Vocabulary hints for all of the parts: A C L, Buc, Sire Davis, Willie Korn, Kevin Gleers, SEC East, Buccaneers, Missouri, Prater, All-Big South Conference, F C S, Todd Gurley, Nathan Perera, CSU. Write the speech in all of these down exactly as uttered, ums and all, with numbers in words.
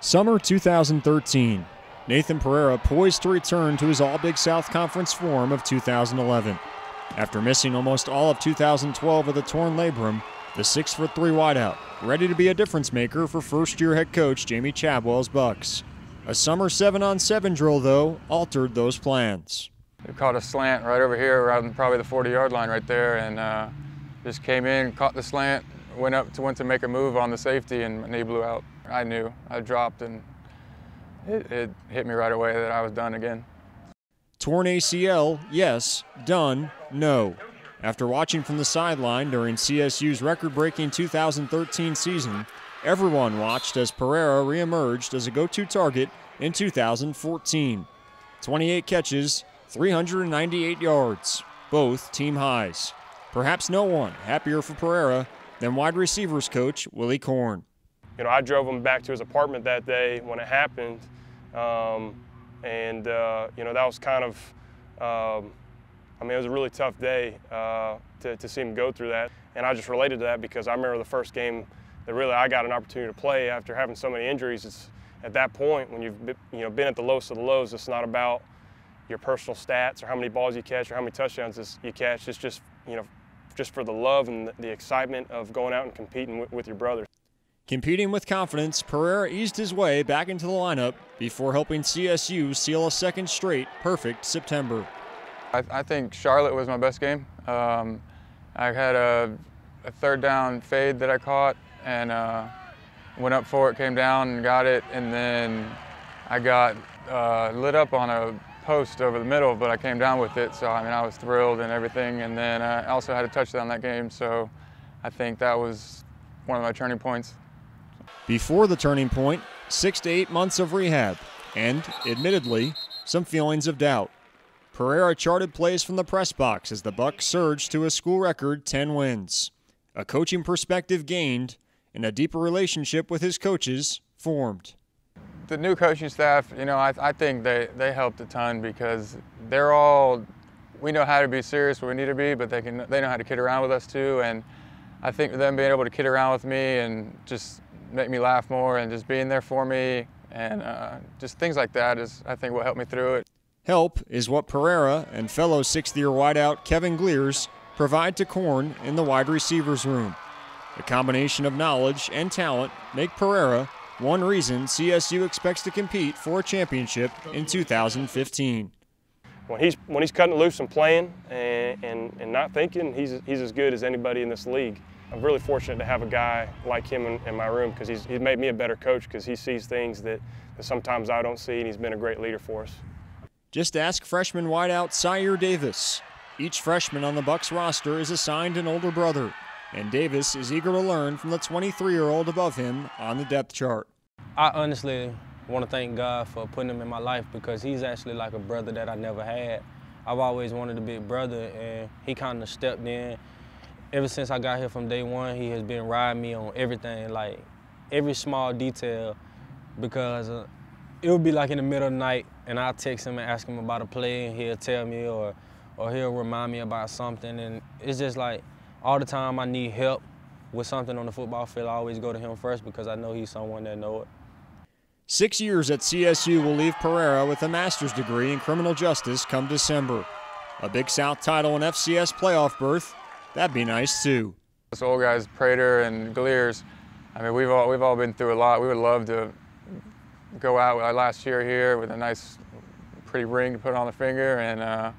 Summer two thousand thirteen. Nathan Perera poised to return to his All-Big South Conference form of two thousand eleven. After missing almost all of two thousand twelve with a torn labrum, the six foot three wideout, ready to be a difference maker for first-year head coach Jamie Chadwell's Bucks. A summer seven on seven drill, though, altered those plans. They caught a slant right over here, around probably the forty yard line right there, and uh, just came in, caught the slant, went up to went to make a move on the safety, and my knee blew out. I knew. I dropped, and it, it hit me right away that I was done again. Torn A C L, yes. Done, no. After watching from the sideline during C S U's record-breaking two thousand thirteen season, everyone watched as Perera reemerged as a go-to target in two thousand fourteen. twenty-eight catches, three hundred ninety-eight yards, both team highs. Perhaps no one happier for Perera than wide receivers coach Willie Korn. You know, I drove him back to his apartment that day when it happened, um, and uh, you know, that was kind of, um, I mean, it was a really tough day uh, to, to see him go through that, and I just related to that because I remember the first game that really I got an opportunity to play after having so many injuries. It's at that point when you've been, you know, been at the lowest of the lows. It's not about your personal stats or how many balls you catch or how many touchdowns you catch. It's just, you know, just for the love and the excitement of going out and competing with, with your brothers. Competing with confidence, Perera eased his way back into the lineup before helping C S U seal a second straight perfect September. I, I think Charlotte was my best game. Um, I had a, a third down fade that I caught and uh, went up for it, came down and got it, and then I got uh, lit up on a post over the middle, but I came down with it, so I mean I was thrilled and everything, and then I also had a touchdown that game, so I think that was one of my turning points. Before the turning point, six to eight months of rehab and, admittedly, some feelings of doubt. Perera charted plays from the press box as the Bucs surged to a school record ten wins. A coaching perspective gained and a deeper relationship with his coaches formed. The new coaching staff, you know, I, I think they, they helped a ton because they're all, we know how to be serious where we need to be, but they can they know how to kid around with us too, and I think them being able to kid around with me and just make me laugh more and just being there for me and uh, just things like that is, I think, what helped me through it. Help is what Perera and fellow sixth-year wideout Kevin Gleers provide to Korn in the wide receivers room. A combination of knowledge and talent make Perera one reason C S U expects to compete for a championship in two thousand fifteen. When he's when he's cutting loose and playing and, and, and not thinking, he's he's as good as anybody in this league. I'm really fortunate to have a guy like him in, in my room because he's, he's made me a better coach because he sees things that, that sometimes I don't see, and he's been a great leader for us. Just ask freshman wideout Sire Davis. Each freshman on the Bucs roster is assigned an older brother, and Davis is eager to learn from the twenty-three year old above him on the depth chart. I honestly want to thank God for putting him in my life because he's actually like a brother that I never had. I've always wanted a big brother, and he kind of stepped in. Ever since I got here from day one, he has been riding me on everything, like every small detail, because uh, it would be like in the middle of the night and I'll text him and ask him about a play and he'll tell me or, or he'll remind me about something. And it's just like all the time I need help with something on the football field, I always go to him first because I know he's someone that knows it. Six years at C S U will leave Perera with a master's degree in criminal justice come December. A Big South title and F C S playoff berth, that'd be nice too. Those old guys, Prater and Gleers, I mean, we've all, we've all been through a lot. We would love to go out our last year here with a nice, pretty ring to put on the finger. And, uh,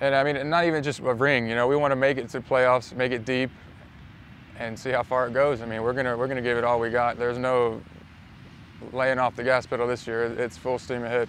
and I mean, and not even just a ring, you know, we want to make it to the playoffs, make it deep, and see how far it goes. I mean, we're gonna, we're gonna give it all we got. There's no laying off the gas pedal this year. It's full steam ahead.